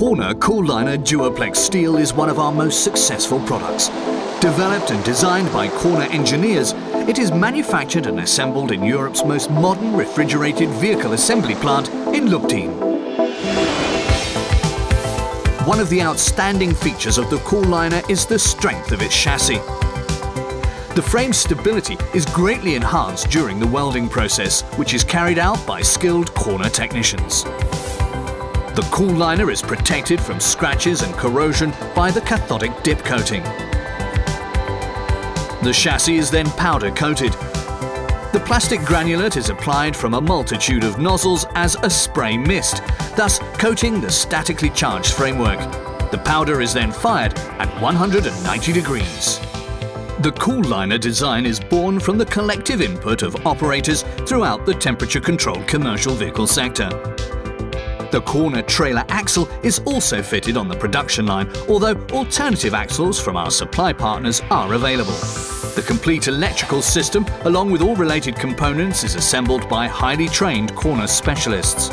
corner Cool Liner Duoplex Steel is one of our most successful products. Developed and designed by corner engineers, it is manufactured and assembled in Europe's most modern refrigerated vehicle assembly plant in Lutine. One of the outstanding features of the Cool Liner is the strength of its chassis. The frame's stability is greatly enhanced during the welding process, which is carried out by skilled corner technicians. The Cool Liner is protected from scratches and corrosion by the cathodic dip coating. The chassis is then powder coated. The plastic granulate is applied from a multitude of nozzles as a spray mist, thus coating the statically charged framework. The powder is then fired at 190 degrees. The Cool Liner design is born from the collective input of operators throughout the temperature-controlled commercial vehicle sector. The corner trailer axle is also fitted on the production line, although alternative axles from our supply partners are available. The complete electrical system, along with all related components, is assembled by highly trained corner specialists.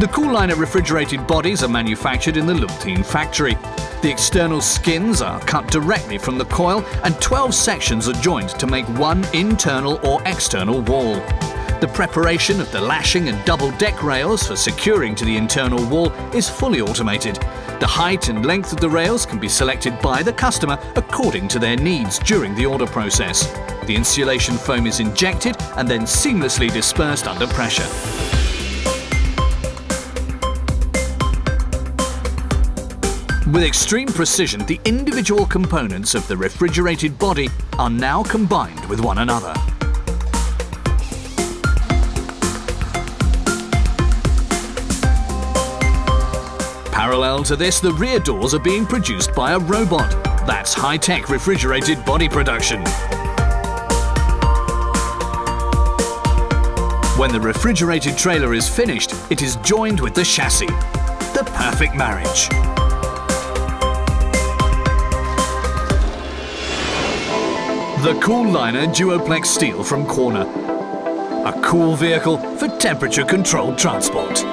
The Cool Liner refrigerated bodies are manufactured in the Lutine factory. The external skins are cut directly from the coil and 12 sections are joined to make one internal or external wall. The preparation of the lashing and double deck rails for securing to the internal wall is fully automated. The height and length of the rails can be selected by the customer according to their needs during the order process. The insulation foam is injected and then seamlessly dispersed under pressure. With extreme precision, the individual components of the refrigerated body are now combined with one another. Parallel to this, the rear doors are being produced by a robot. That's high-tech refrigerated body production. When the refrigerated trailer is finished, it is joined with the chassis. The perfect marriage. The Cool Liner Duoplex Steel from Corner. A cool vehicle for temperature-controlled transport.